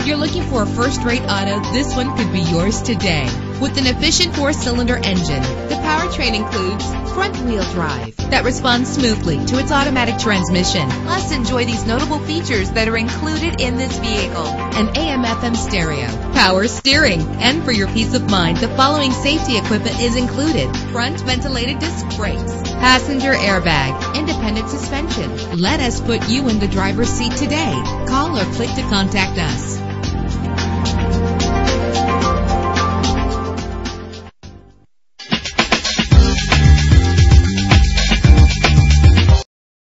If you're looking for a first-rate auto, this one could be yours today. With an efficient four-cylinder engine, the powertrain includes front-wheel drive that responds smoothly to its automatic transmission. Plus, enjoy these notable features that are included in this vehicle: an AM/FM stereo, power steering, and for your peace of mind, the following safety equipment is included: front ventilated disc brakes, passenger airbag, independent suspension. Let us put you in the driver's seat today. Call or click to contact us.